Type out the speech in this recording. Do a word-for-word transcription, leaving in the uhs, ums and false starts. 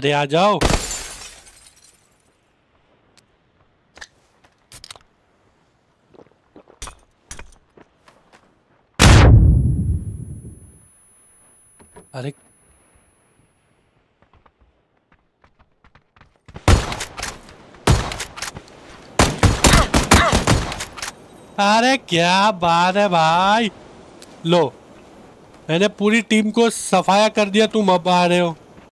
अरे आ जाओ। अरे अरे क्या बात है भाई। लो मैंने पूरी टीम को सफाया कर दिया, तुम अब आ रहे हो।